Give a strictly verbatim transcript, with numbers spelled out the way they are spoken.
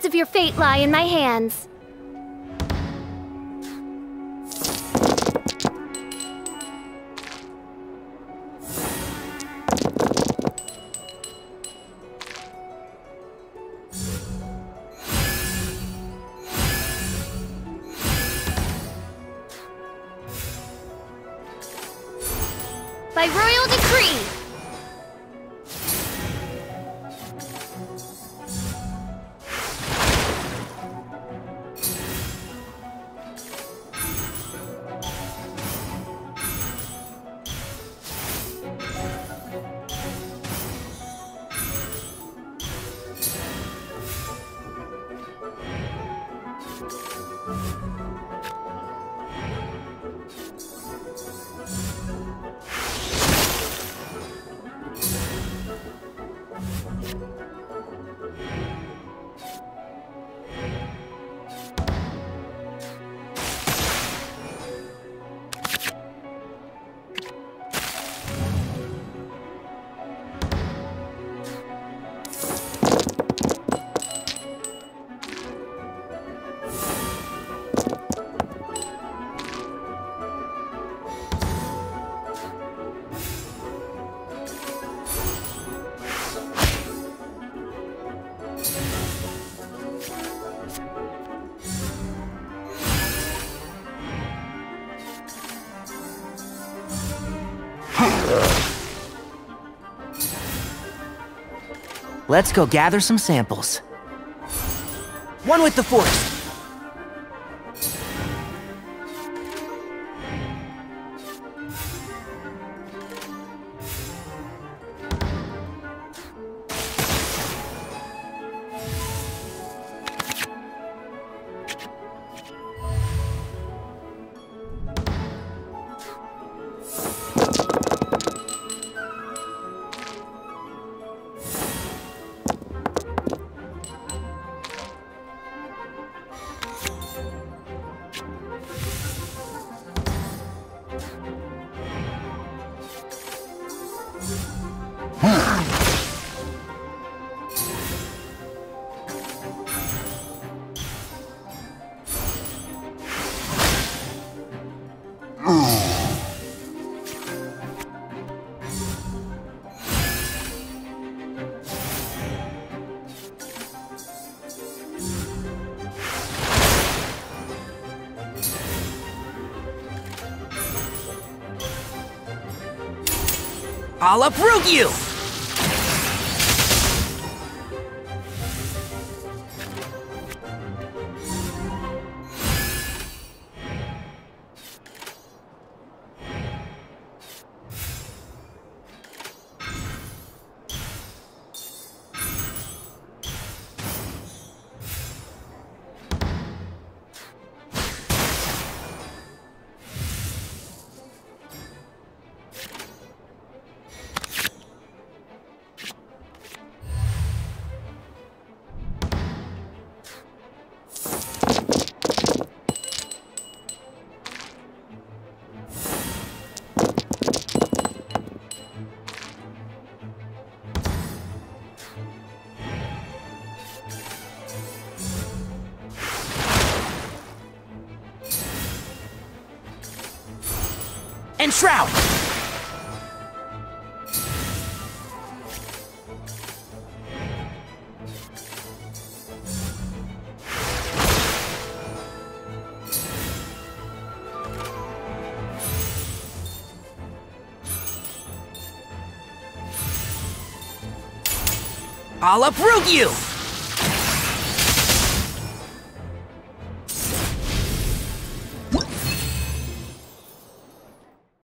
threads of your fate lie in my hands. By royal decree! Let's go gather some samples. One with the forest. I'll uproot you! And Shroud! I'll uproot you!